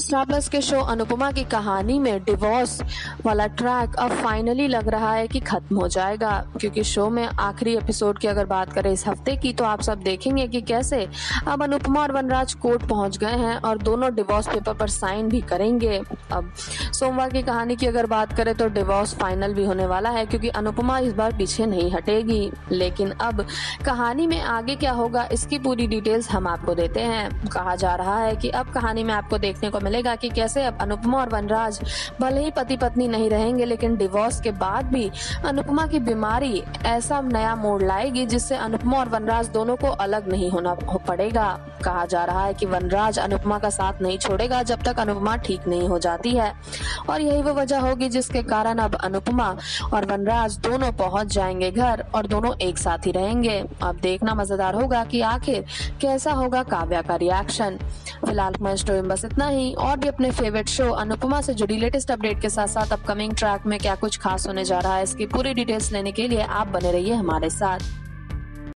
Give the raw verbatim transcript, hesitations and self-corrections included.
Star plus के show Anupama की कहानी में डिवोर्स वाला ट्रैक अब फाइनली लग रहा है कि खत्म हो जाएगा, क्योंकि शो में आखिरी एपिसोड की अगर बात करें इस हफ्ते की तो आप सब देखेंगे कि कैसे अब अनुपमा और वनराज कोर्ट पहुंच गए हैं और दोनों डिवोर्स पेपर पर साइन भी करेंगे। अब सोमवार की कहानी की अगर बात करें तो डिवोर्स फाइनल भी होने वाला है, क्योंकि अनुपमा इस बार पीछे नहीं हटेगी। लेकिन अब कहानी में आगे क्या होगा इसकी पूरी डिटेल्स हम आपको देते हैं। कहा जा रहा है कि अब कहानी में आपको देखने को मिलेगा कि कैसे अब अनुपमा और वनराज भले ही पति पत्नी नहीं रहेंगे, लेकिन डिवोर्स के बाद भी अनुपमा की बीमारी ऐसा नया मोड़ लाएगी जिससे अनुपमा और वनराज दोनों को अलग नहीं होना पड़ेगा। कहा जा रहा है कि वनराज अनुपमा का साथ नहीं छोड़ेगा जब तक अनुपमा ठीक नहीं हो जाती है, और यही वो वजह होगी जिसके कारण अब अनुपमा और वनराज दोनों पहुंच जाएंगे घर और दोनों एक साथ ही रहेंगे। अब देखना मजेदार होगा कि आखिर कैसा होगा काव्या का रिएक्शन। फिलहाल मैं स्टोरी में बस इतना ही। और भी अपने फेवरेट शो अनुपमा से जुड़ी लेटेस्ट अपडेट के साथ साथ अपकमिंग ट्रैक में क्या कुछ खास होने जा रहा है इसकी पूरी डिटेल्स लेने के लिए आप बने रहिए हमारे साथ।